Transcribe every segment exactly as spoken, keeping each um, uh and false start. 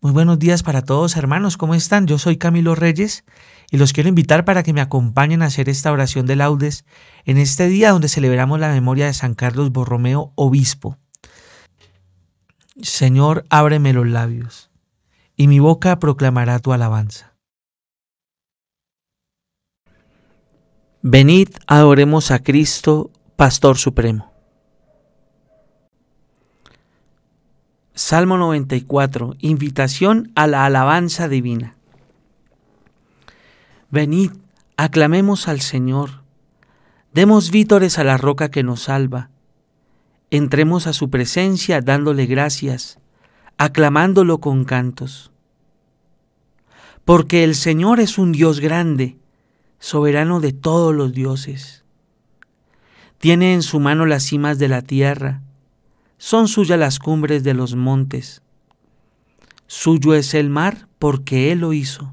Muy buenos días para todos, hermanos. ¿Cómo están? Yo soy Camilo Reyes y los quiero invitar para que me acompañen a hacer esta oración de laudes en este día donde celebramos la memoria de San Carlos Borromeo, obispo. Señor, ábreme los labios y mi boca proclamará tu alabanza. Venid, adoremos a Cristo, Pastor Supremo. Salmo noventa y cuatro. Invitación a la alabanza divina. Venid, aclamemos al Señor. Demos vítores a la roca que nos salva. Entremos a su presencia dándole gracias, aclamándolo con cantos. Porque el Señor es un Dios grande, soberano de todos los dioses. Tiene en su mano las cimas de la tierra. Son suyas las cumbres de los montes. Suyo es el mar porque él lo hizo,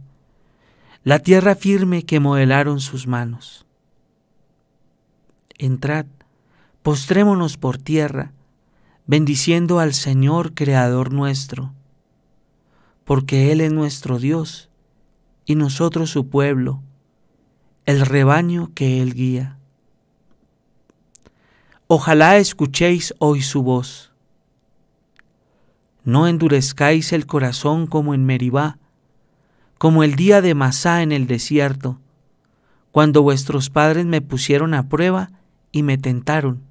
la tierra firme que modelaron sus manos. Entrad, postrémonos por tierra, bendiciendo al Señor Creador nuestro, porque él es nuestro Dios y nosotros su pueblo, el rebaño que él guía. Ojalá escuchéis hoy su voz. No endurezcáis el corazón como en Meribá, como el día de Masá en el desierto, cuando vuestros padres me pusieron a prueba y me tentaron,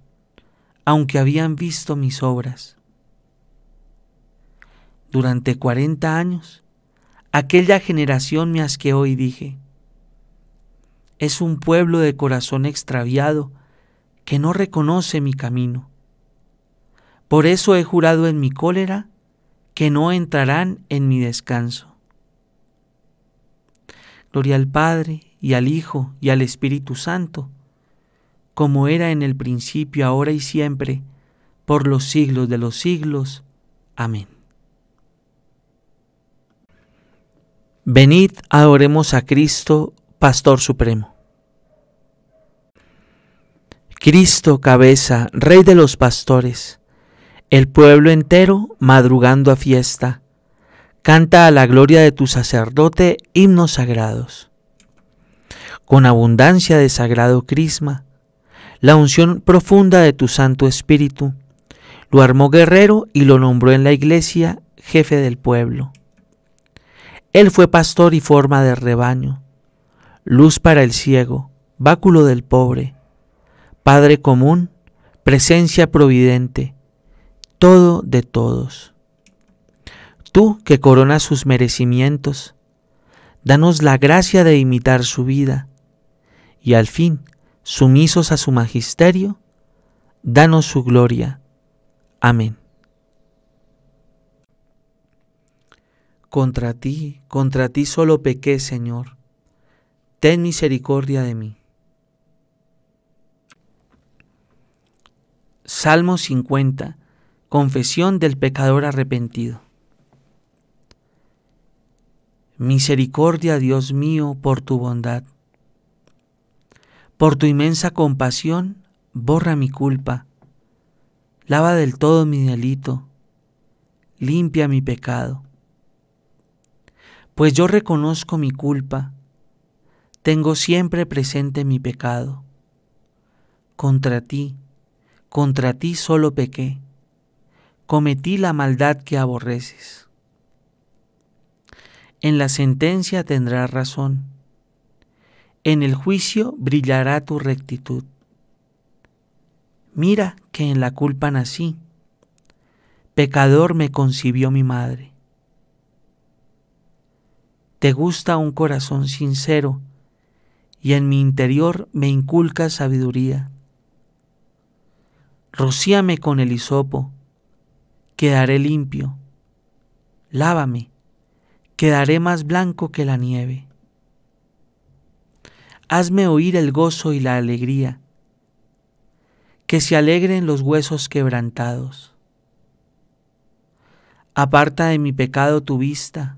aunque habían visto mis obras. Durante cuarenta años, aquella generación me asqueó y dije: es un pueblo de corazón extraviado, que no reconoce mi camino. Por eso he jurado en mi cólera que no entrarán en mi descanso. Gloria al Padre, y al Hijo, y al Espíritu Santo, como era en el principio, ahora y siempre, por los siglos de los siglos. Amén. Venid, adoremos a Cristo, Pastor Supremo. Cristo, cabeza, Rey de los pastores, el pueblo entero madrugando a fiesta, canta a la gloria de tu sacerdote himnos sagrados. Con abundancia de sagrado crisma, la unción profunda de tu Santo Espíritu, lo armó guerrero y lo nombró en la iglesia jefe del pueblo. Él fue pastor y forma de rebaño, luz para el ciego, báculo del pobre, Padre común, presencia providente, todo de todos. Tú que coronas sus merecimientos, danos la gracia de imitar su vida, y al fin, sumisos a su magisterio, danos su gloria. Amén. Contra ti, contra ti solo pequé, Señor. Ten misericordia de mí. Salmo cincuenta. Confesión del pecador arrepentido. Misericordia, Dios mío, por tu bondad. Por tu inmensa compasión, borra mi culpa. Lava del todo mi delito. Limpia mi pecado. Pues yo reconozco mi culpa. Tengo siempre presente mi pecado. Contra ti, contra ti solo pequé, cometí la maldad que aborreces. En la sentencia tendrás razón, en el juicio brillará tu rectitud. Mira que en la culpa nací, pecador me concibió mi madre. Te gusta un corazón sincero, y en mi interior me inculca sabiduría. Rocíame con el hisopo, quedaré limpio. Lávame, quedaré más blanco que la nieve. Hazme oír el gozo y la alegría, que se alegren los huesos quebrantados. Aparta de mi pecado tu vista,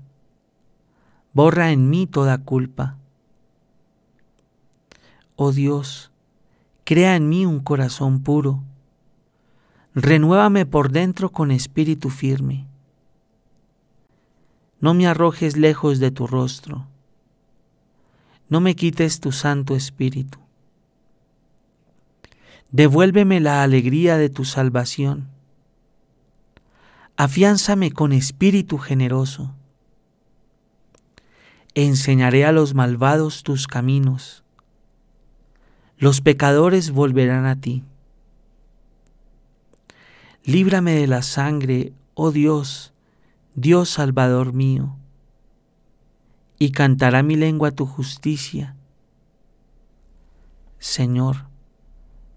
borra en mí toda culpa. Oh Dios, crea en mí un corazón puro. Renuévame por dentro con espíritu firme. No me arrojes lejos de tu rostro. No me quites tu Santo Espíritu. Devuélveme la alegría de tu salvación. Afiánzame con espíritu generoso. Enseñaré a los malvados tus caminos. Los pecadores volverán a ti. Líbrame de la sangre, oh Dios, Dios Salvador mío, y cantará mi lengua tu justicia. Señor,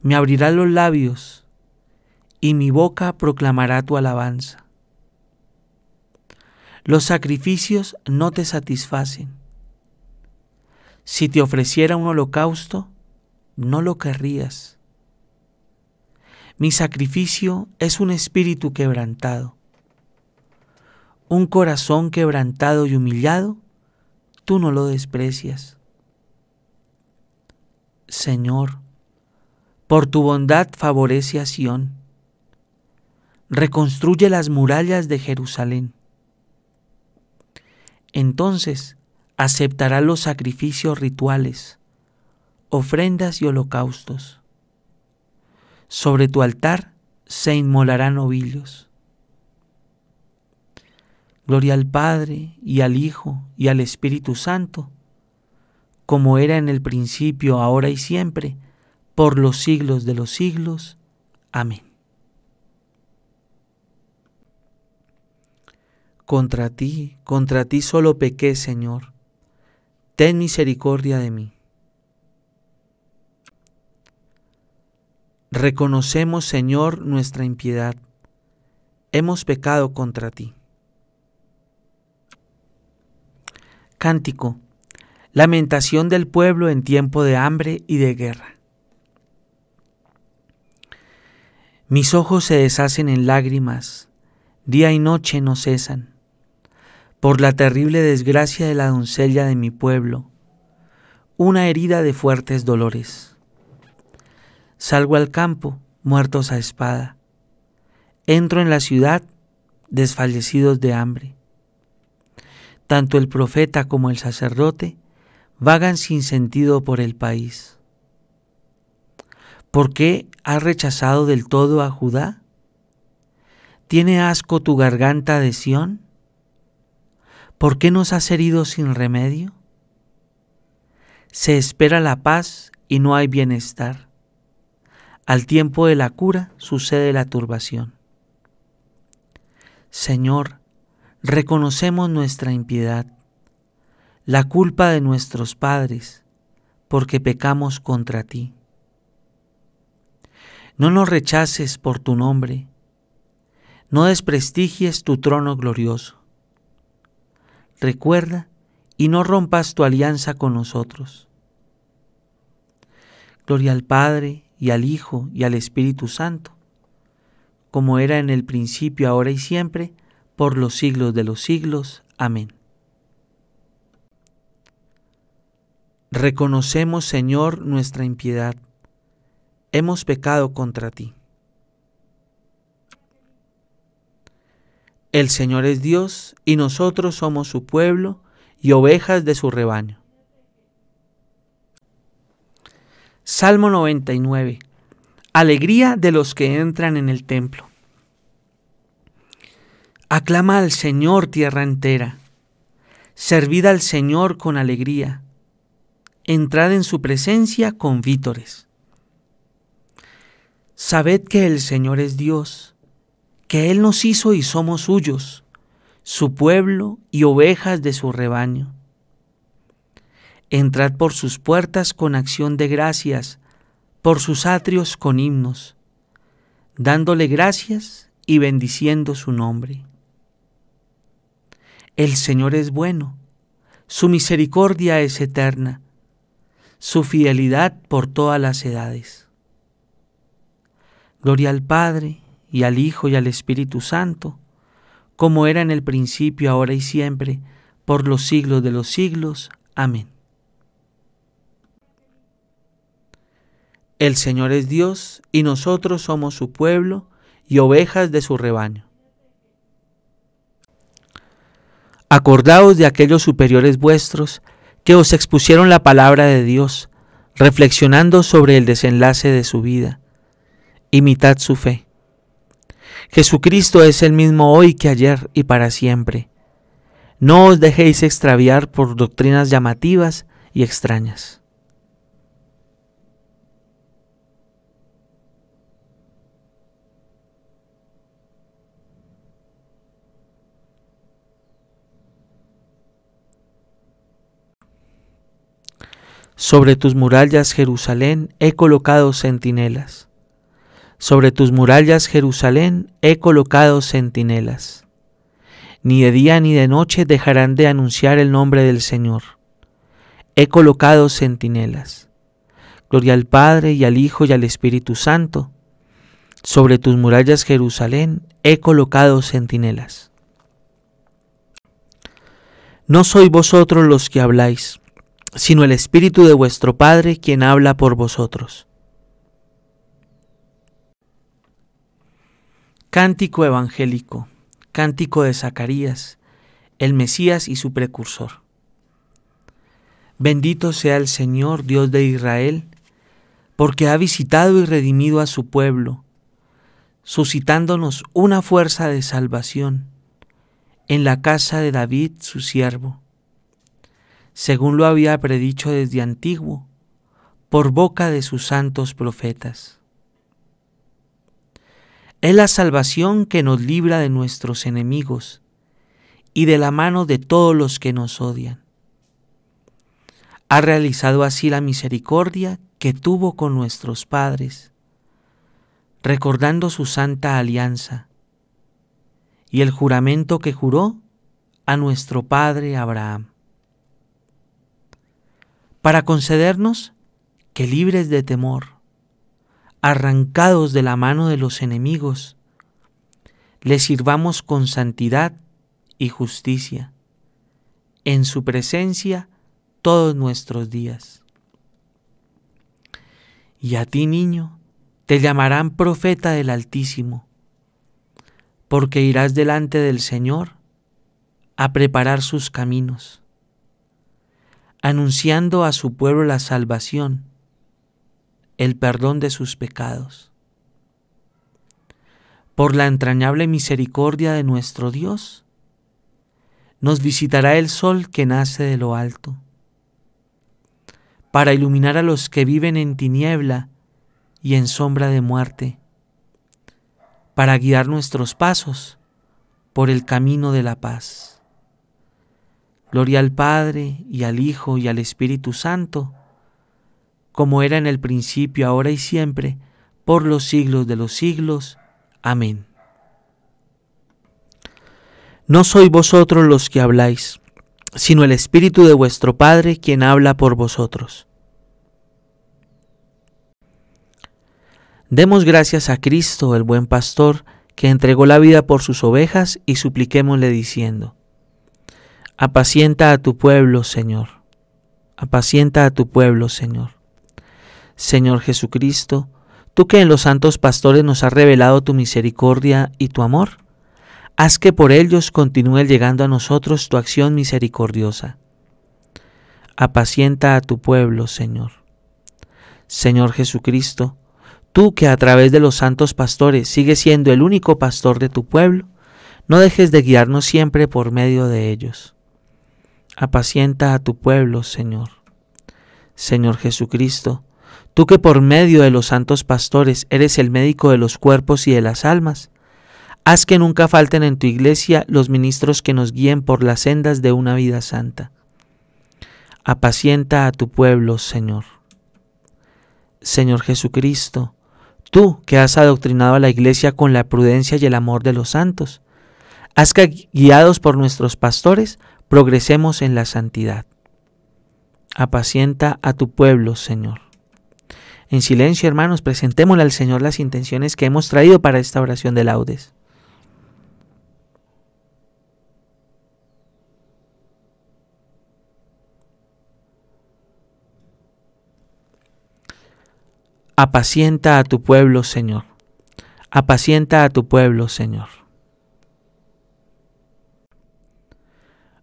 me abrirá los labios, y mi boca proclamará tu alabanza. Los sacrificios no te satisfacen. Si te ofreciera un holocausto, no lo querrías. Mi sacrificio es un espíritu quebrantado. Un corazón quebrantado y humillado, tú no lo desprecias. Señor, por tu bondad favorece a Sión. Reconstruye las murallas de Jerusalén. Entonces aceptará los sacrificios rituales, ofrendas y holocaustos. Sobre tu altar se inmolarán novillos. Gloria al Padre, y al Hijo, y al Espíritu Santo, como era en el principio, ahora y siempre, por los siglos de los siglos. Amén. Contra ti, contra ti solo pequé, Señor. Ten misericordia de mí. Reconocemos, Señor, nuestra impiedad. Hemos pecado contra ti. Cántico. Lamentación del pueblo en tiempo de hambre y de guerra. Mis ojos se deshacen en lágrimas, día y noche no cesan, por la terrible desgracia de la doncella de mi pueblo, una herida de fuertes dolores. Salgo al campo, muertos a espada. Entro en la ciudad, desfallecidos de hambre. Tanto el profeta como el sacerdote vagan sin sentido por el país. ¿Por qué has rechazado del todo a Judá? ¿Tiene asco tu garganta de Sión? ¿Por qué nos has herido sin remedio? Se espera la paz y no hay bienestar. Al tiempo de la cura sucede la turbación. Señor, reconocemos nuestra impiedad, la culpa de nuestros padres, porque pecamos contra ti. No nos rechaces por tu nombre, no desprestigies tu trono glorioso. Recuerda y no rompas tu alianza con nosotros. Gloria al Padre, y al Hijo, y al Espíritu Santo, como era en el principio, ahora y siempre, por los siglos de los siglos. Amén. Reconocemos, Señor, nuestra impiedad. Hemos pecado contra ti. El Señor es Dios, y nosotros somos su pueblo y ovejas de su rebaño. Salmo noventa y nueve. Alegría de los que entran en el templo. Aclama al Señor tierra entera. Servid al Señor con alegría. Entrad en su presencia con vítores. Sabed que el Señor es Dios, que Él nos hizo y somos suyos, su pueblo y ovejas de su rebaño. Entrad por sus puertas con acción de gracias, por sus atrios con himnos, dándole gracias y bendiciendo su nombre. El Señor es bueno, su misericordia es eterna, su fidelidad por todas las edades. Gloria al Padre, y al Hijo, y al Espíritu Santo, como era en el principio, ahora y siempre, por los siglos de los siglos. Amén. El Señor es Dios, y nosotros somos su pueblo y ovejas de su rebaño. Acordaos de aquellos superiores vuestros que os expusieron la palabra de Dios, reflexionando sobre el desenlace de su vida. Imitad su fe. Jesucristo es el mismo hoy que ayer y para siempre. No os dejéis extraviar por doctrinas llamativas y extrañas. Sobre tus murallas, Jerusalén, he colocado centinelas. Sobre tus murallas, Jerusalén, he colocado centinelas. Ni de día ni de noche dejarán de anunciar el nombre del Señor. He colocado centinelas. Gloria al Padre, y al Hijo, y al Espíritu Santo. Sobre tus murallas, Jerusalén, he colocado centinelas. No sois vosotros los que habláis, sino el Espíritu de vuestro Padre quien habla por vosotros. Cántico evangélico, cántico de Zacarías, el Mesías y su precursor. Bendito sea el Señor, Dios de Israel, porque ha visitado y redimido a su pueblo, suscitándonos una fuerza de salvación en la casa de David, su siervo, según lo había predicho desde antiguo, por boca de sus santos profetas. Es la salvación que nos libra de nuestros enemigos y de la mano de todos los que nos odian. Ha realizado así la misericordia que tuvo con nuestros padres, recordando su santa alianza y el juramento que juró a nuestro padre Abraham, para concedernos que, libres de temor, arrancados de la mano de los enemigos, le sirvamos con santidad y justicia en su presencia todos nuestros días. Y a ti, niño, te llamarán profeta del Altísimo, porque irás delante del Señor a preparar sus caminos, anunciando a su pueblo la salvación, el perdón de sus pecados. Por la entrañable misericordia de nuestro Dios, nos visitará el sol que nace de lo alto, para iluminar a los que viven en tiniebla y en sombra de muerte, para guiar nuestros pasos por el camino de la paz. Gloria al Padre, y al Hijo, y al Espíritu Santo, como era en el principio, ahora y siempre, por los siglos de los siglos. Amén. No sois vosotros los que habláis, sino el Espíritu de vuestro Padre quien habla por vosotros. Demos gracias a Cristo, el buen pastor, que entregó la vida por sus ovejas, y supliquémosle diciendo: apacienta a tu pueblo, Señor. Apacienta a tu pueblo, Señor. Señor Jesucristo, tú que en los santos pastores nos has revelado tu misericordia y tu amor, haz que por ellos continúe llegando a nosotros tu acción misericordiosa. Apacienta a tu pueblo, Señor. Señor Jesucristo, tú que a través de los santos pastores sigues siendo el único pastor de tu pueblo, no dejes de guiarnos siempre por medio de ellos. Apacienta a tu pueblo, Señor. Señor Jesucristo, tú que por medio de los santos pastores eres el médico de los cuerpos y de las almas, haz que nunca falten en tu iglesia los ministros que nos guíen por las sendas de una vida santa. Apacienta a tu pueblo, Señor. Señor Jesucristo, tú que has adoctrinado a la iglesia con la prudencia y el amor de los santos, haz que, guiados por nuestros pastores, progresemos en la santidad. Apacienta a tu pueblo, Señor. En silencio, hermanos, presentémosle al Señor las intenciones que hemos traído para esta oración de laudes. Apacienta a tu pueblo, Señor. Apacienta a tu pueblo, Señor.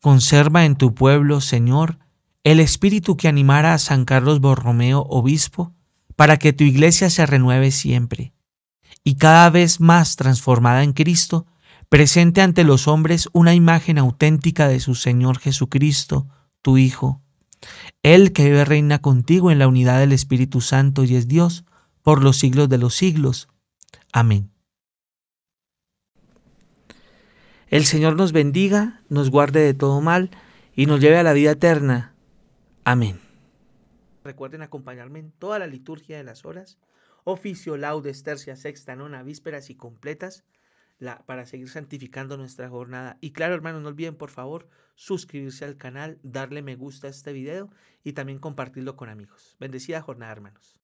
Conserva en tu pueblo, Señor, el espíritu que animara a San Carlos Borromeo, obispo, para que tu iglesia se renueve siempre, y cada vez más transformada en Cristo, presente ante los hombres una imagen auténtica de su Señor Jesucristo, tu Hijo. Él que vive reina contigo en la unidad del Espíritu Santo y es Dios, por los siglos de los siglos. Amén. El Señor nos bendiga, nos guarde de todo mal y nos lleve a la vida eterna. Amén. Recuerden acompañarme en toda la liturgia de las horas, oficio, laudes, tercia, sexta, nona, vísperas y completas, la, para seguir santificando nuestra jornada. Y claro, hermanos, no olviden, por favor, suscribirse al canal, darle me gusta a este video y también compartirlo con amigos. Bendecida jornada, hermanos.